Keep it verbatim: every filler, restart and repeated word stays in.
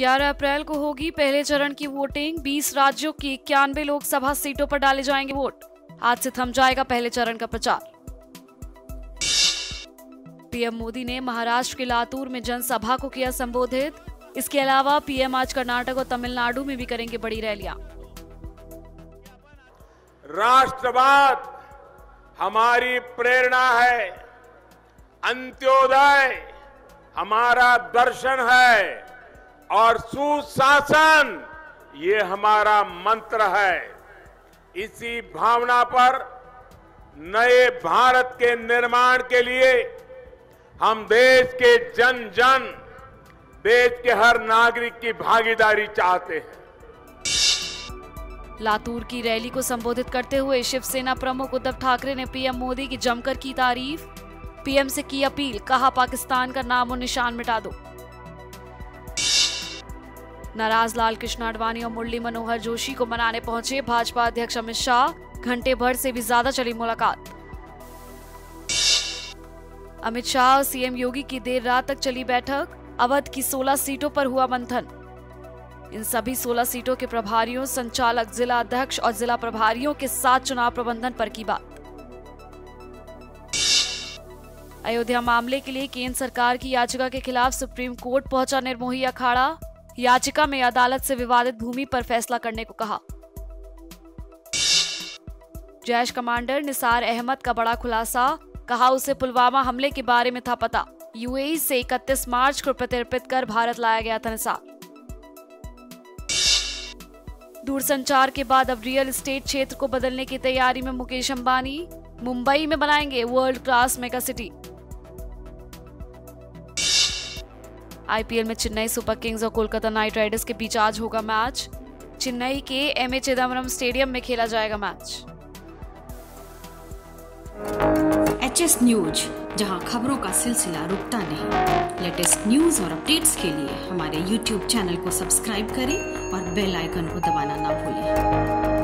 ग्यारह अप्रैल को होगी पहले चरण की वोटिंग। बीस राज्यों की इक्यानवे लोकसभा सीटों पर डाले जाएंगे वोट। आज से थम जाएगा पहले चरण का प्रचार। पीएम मोदी ने महाराष्ट्र के लातूर में जनसभा को किया संबोधित। इसके अलावा पीएम आज कर्नाटक और तमिलनाडु में भी करेंगे बड़ी रैलियां। राष्ट्रवाद हमारी प्रेरणा है, अंत्योदय हमारा दर्शन है और सुशासन ये हमारा मंत्र है। इसी भावना पर नए भारत के निर्माण के लिए हम देश के जन जन देश के हर नागरिक की भागीदारी चाहते हैं। लातूर की रैली को संबोधित करते हुए शिवसेना प्रमुख उद्धव ठाकरे ने पीएम मोदी की जमकर की तारीफ। पीएम से की अपील, कहा पाकिस्तान का नाम और निशान मिटा दो। नाराज लाल कृष्ण आडवाणी और मुरली मनोहर जोशी को मनाने पहुंचे भाजपा अध्यक्ष अमित शाह। घंटे भर से भी ज्यादा चली मुलाकात। अमित शाह और सीएम योगी की देर रात तक चली बैठक। अवध की सोलह सीटों पर हुआ मंथन। इन सभी सोलह सीटों के प्रभारियों, संचालक, जिला अध्यक्ष और जिला प्रभारियों के साथ चुनाव प्रबंधन पर की बात। अयोध्या मामले के लिए केंद्र सरकार की याचिका के खिलाफ सुप्रीम कोर्ट पहुंचा निर्मोही अखाड़ा। याचिका में अदालत से विवादित भूमि पर फैसला करने को कहा। जैश कमांडर निसार अहमद का बड़ा खुलासा, कहा उसे पुलवामा हमले के बारे में था पता। यूएई से इकतीस मार्च को प्रत्यर्पित कर भारत लाया गया था निसार। दूरसंचार के बाद अब रियल एस्टेट क्षेत्र को बदलने की तैयारी में मुकेश अंबानी। मुंबई में बनाएंगे world class mega city. IPL में चेन्नई सुपर किंग्स और कोलकाता नाइट राइडर्स के बीच आज होगा मैच। चेन्नई के एम ए चिदम्बरम स्टेडियम में खेला जाएगा मैच। एच एस न्यूज, जहां खबरों का सिलसिला रुकता नहीं। लेटेस्ट न्यूज और अपडेट्स के लिए हमारे यूट्यूब चैनल को सब्सक्राइब करें और बेल आइकन को दबाना ना भूलें।